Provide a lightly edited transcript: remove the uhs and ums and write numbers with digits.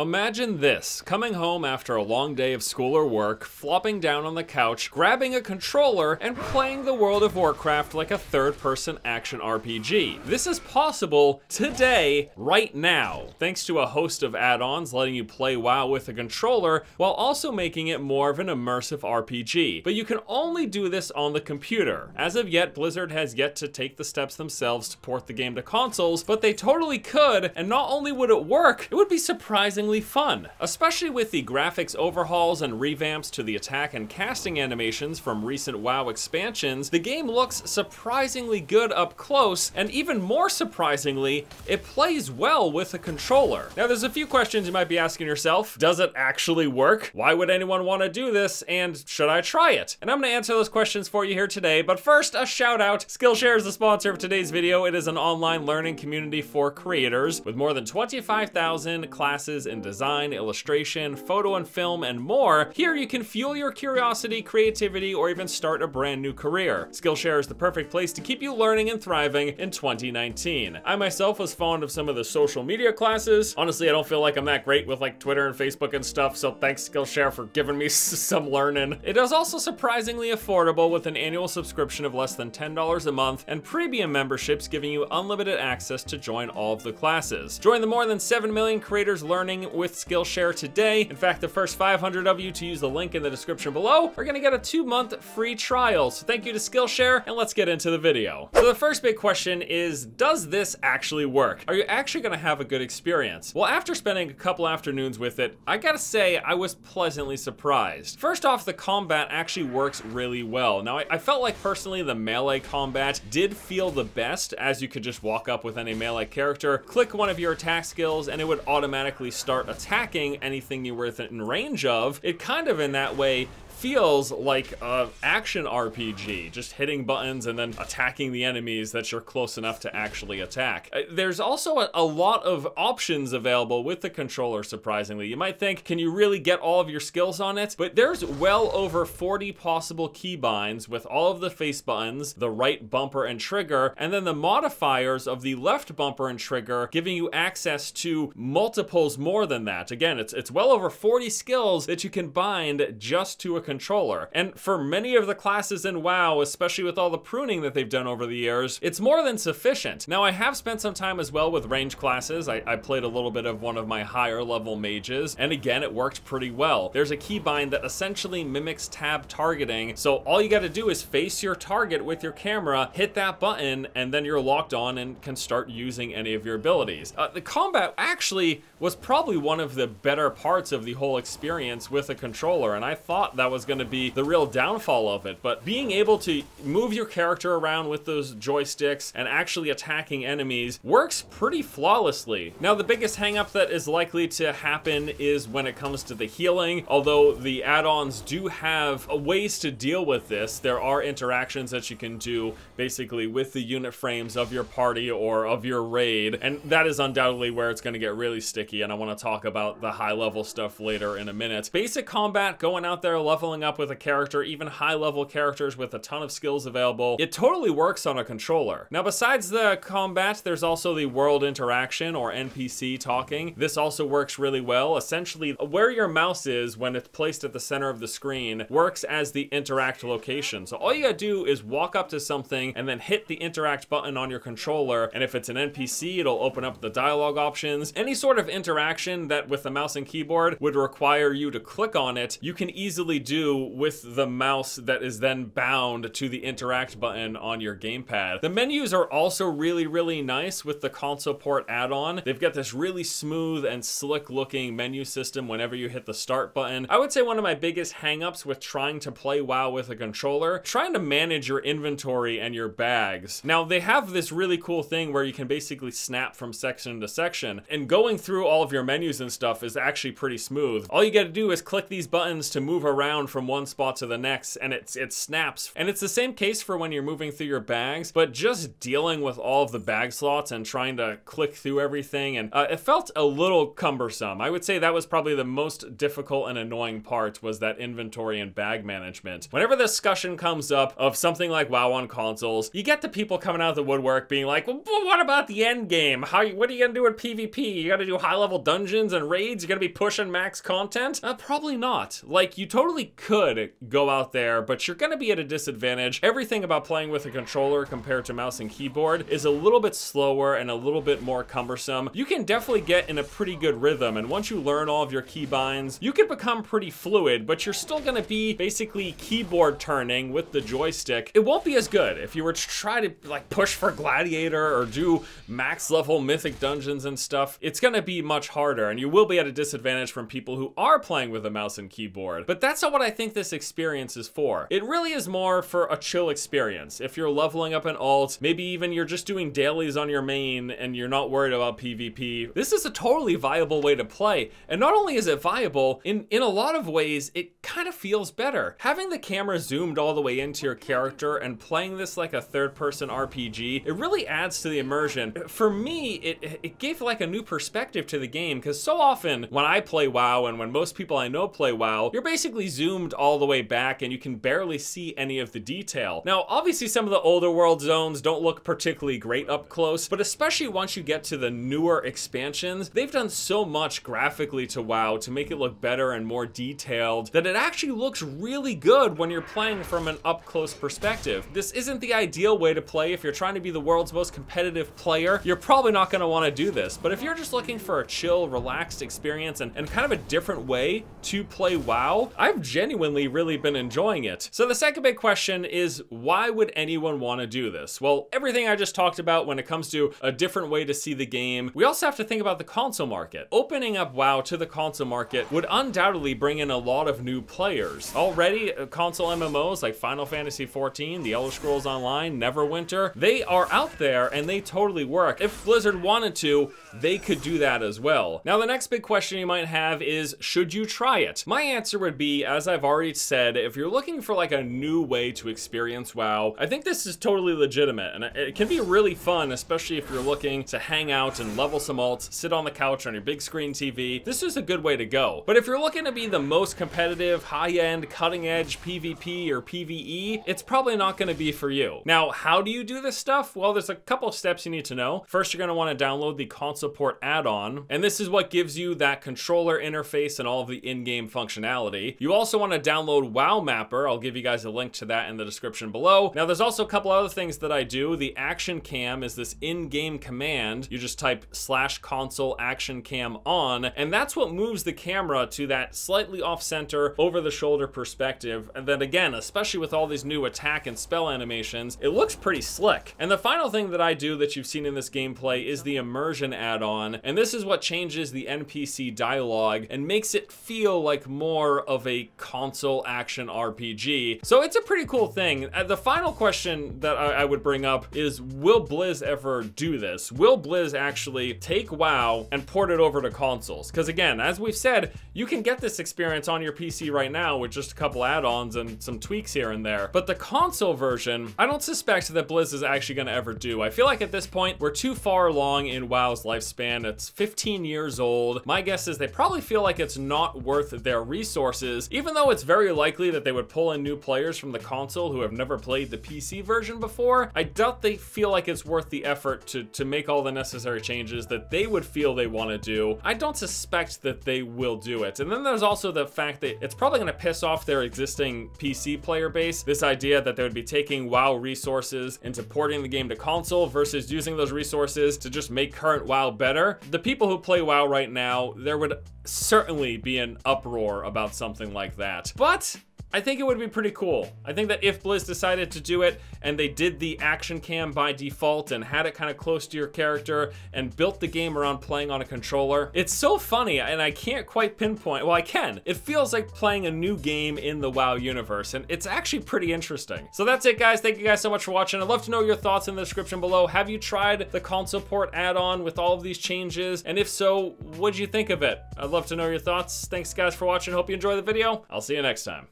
Imagine this, coming home after a long day of school or work, flopping down on the couch, grabbing a controller, and playing the World of Warcraft like a third-person action RPG. This is possible today, right now, thanks to a host of add-ons letting you play WoW with a controller while also making it more of an immersive RPG. But you can only do this on the computer. As of yet, Blizzard has yet to take the steps themselves to port the game to consoles, but they totally could, and not only would it work, it would be surprisingly fun, especially with the graphics overhauls and revamps to the attack and casting animations from recent WoW expansions. The game looks surprisingly good up close, and even more surprisingly, it plays well with a controller. Now, there's a few questions you might be asking yourself. Does it actually work? Why would anyone want to do this? And should I try it? And I'm going to answer those questions for you here today, but first, a shout out. Skillshare is the sponsor of today's video. It is an online learning community for creators with more than 25,000 classes in design, illustration, photo and film, and more. Here you can fuel your curiosity, creativity, or even start a brand new career. Skillshare is the perfect place to keep you learning and thriving in 2019. I myself was fond of some of the social media classes. Honestly, I don't feel like I'm that great with like Twitter and Facebook and stuff, so thanks Skillshare for giving me some learning. It is also surprisingly affordable with an annual subscription of less than $10 a month and premium memberships giving you unlimited access to join all of the classes. Join the more than 7 million creators learning with Skillshare today. In fact, the first 500 of you to use the link in the description below are gonna get a 2-month free trial. So thank you to Skillshare, and let's get into the video. So the first big question is, does this actually work? Are you actually gonna have a good experience? Well, after spending a couple afternoons with it, I gotta say I was pleasantly surprised. First off, the combat actually works really well. Now, I felt like personally the melee combat did feel the best, as you could just walk up with any melee character, click one of your attack skills, and it would automatically start attacking anything you were in range of. It kind of in that way feels like an action RPG, just hitting buttons and then attacking the enemies that you're close enough to actually attack. There's also a lot of options available with the controller, surprisingly. You might think, can you really get all of your skills on it? But there's well over 40 possible keybinds with all of the face buttons, the right bumper and trigger, and then the modifiers of the left bumper and trigger, giving you access to multiples more than that. Again, it's well over 40 skills that you can bind just to a controller. And for many of the classes in WoW, especially with all the pruning that they've done over the years, it's more than sufficient. Now, I have spent some time as well with range classes. I played a little bit of one of my higher level mages, and again, it worked pretty well. There's a keybind that essentially mimics tab targeting, so all you gotta do is face your target with your camera, hit that button, and then you're locked on and can start using any of your abilities. The combat actually was probably one of the better parts of the whole experience with a controller, and I thought that was gonna be the real downfall of it, but being able to move your character around with those joysticks and actually attacking enemies works pretty flawlessly. Now, the biggest hangup that is likely to happen is when it comes to the healing, although the add-ons do have ways to deal with this. There are interactions that you can do basically with the unit frames of your party or of your raid, and that is undoubtedly where it's gonna get really sticky, and I wanna talk about the high-level stuff later in a minute. Basic combat, going out there, leveling up with a character, even high-level characters with a ton of skills available. It totally works on a controller. Now, besides the combat, there's also the world interaction or NPC talking. This also works really well. Essentially, where your mouse is when it's placed at the center of the screen works as the interact location. So all you gotta do is walk up to something and then hit the interact button on your controller, and if it's an NPC, it'll open up the dialogue options. Any sort of interaction that with the mouse and keyboard would require you to click on it, you can easily do with the mouse that is then bound to the interact button on your gamepad. The menus are also really, really nice with the ConsolePort add-on. They've got this really smooth and slick looking menu system whenever you hit the start button. I would say one of my biggest hangups with trying to play WoW with a controller, trying to manage your inventory and your bags. Now, they have this really cool thing where you can basically snap from section to section, and going through all of your menus and stuff is actually pretty smooth. All you gotta do is click these buttons to move around from one spot to the next, and it snaps. And it's the same case for when you're moving through your bags, but just dealing with all of the bag slots and trying to click through everything, and it felt a little cumbersome. I would say that was probably the most difficult and annoying part, was that inventory and bag management. Whenever the discussion comes up of something like WoW on consoles, you get the people coming out of the woodwork being like, well, what about the end game? What are you gonna do in PvP? You gotta do high level dungeons dungeons and raids, you're gonna be pushing max content? Probably not. Like, you totally could go out there, but you're gonna be at a disadvantage. Everything about playing with a controller compared to mouse and keyboard is a little bit slower and a little bit more cumbersome. You can definitely get in a pretty good rhythm, and once you learn all of your keybinds, you can become pretty fluid, but you're still gonna be basically keyboard turning with the joystick. It won't be as good if you were to try to like push for Gladiator or do max level mythic dungeons and stuff. It's gonna be much harder, and you will be at a disadvantage from people who are playing with a mouse and keyboard. But that's not what I think this experience is for. It really is more for a chill experience. If you're leveling up an alt, maybe even you're just doing dailies on your main and you're not worried about PvP, this is a totally viable way to play. And not only is it viable, in a lot of ways, it kind of feels better. Having the camera zoomed all the way into your character and playing this like a third-person RPG, it really adds to the immersion. For me, it gave like a new perspective to the game, because so often when I play WoW and when most people I know play WoW, you're basically zoomed all the way back and you can barely see any of the detail. Now, obviously some of the older world zones don't look particularly great up close, but especially once you get to the newer expansions, they've done so much graphically to WoW to make it look better and more detailed that it actually looks really good when you're playing from an up close perspective. This isn't the ideal way to play. If you're trying to be the world's most competitive player, you're probably not gonna wanna do this. But if you're just looking for a chill, relaxed experience and kind of a different way to play WoW, I've genuinely really been enjoying it. So the second big question is, why would anyone wanna do this? Well, everything I just talked about when it comes to a different way to see the game, we also have to think about the console market. Opening up WoW to the console market would undoubtedly bring in a lot of new players. Already, console MMOs like Final Fantasy 14, The Elder Scrolls Online, Neverwinter, they are out there and they totally work. If Blizzard wanted to, they could do that as well. Now, the next big question you might have is, should you try it? My answer would be, as I've already said, if you're looking for like a new way to experience WoW, I think this is totally legitimate, and it can be really fun, especially if you're looking to hang out and level some alts, sit on the couch on your big screen TV. This is a good way to go. But if you're looking to be the most competitive, high-end, cutting-edge PvP or PvE, it's probably not gonna be for you. Now, how do you do this stuff? Well, there's a couple of steps you need to know. First, you're gonna wanna download the ConsolePort add-on, and this is what gives you that controller interface and all of the in-game functionality. You also wanna download WoW Mapper. I'll give you guys a link to that in the description below. Now, there's also a couple other things that I do. The action cam is this in-game command. You just type /console action cam on, and that's what moves the camera to that slightly off-center, over-the-shoulder perspective. And then again, especially with all these new attack and spell animations, it looks pretty slick. And the final thing that I do that you've seen in this gameplay is the Immersion add-on, and this is what changes the NPC dialogue and makes it feel like more of a console action RPG. So it's a pretty cool thing. The final question that I would bring up is, will Blizz ever do this? Will Blizz actually take WoW and port it over to consoles? Because again, as we've said, you can get this experience on your PC right now with just a couple add-ons and some tweaks here and there. But the console version, I don't suspect that Blizz is actually gonna ever do. I feel like at this point, we're too far along in WoW's lifespan. It's 15 years old. My guess is they probably feel like it's not worth their resources, even though it's very likely that they would pull in new players from the console who have never played the PC version before. I doubt they feel like it's worth the effort to make all the necessary changes that they would feel they wanna do. I don't suspect that they will do it. And then there's also the fact that it's probably gonna piss off their existing PC player base, this idea that they would be taking WoW resources into porting the game to console versus using those resources to just make current WoW better. The people who play WoW right now, there would certainly be an uproar about something like that. But I think it would be pretty cool. I think that if Blizz decided to do it and they did the action cam by default and had it kind of close to your character and built the game around playing on a controller, it's so funny and I can't quite pinpoint, well I can, it feels like playing a new game in the WoW universe, and it's actually pretty interesting. So that's it guys, thank you guys so much for watching. I'd love to know your thoughts in the description below. Have you tried the ConsolePort add-on with all of these changes? And if so, what'd you think of it? I'd love to know your thoughts. Thanks guys for watching, hope you enjoy the video. I'll see you next time.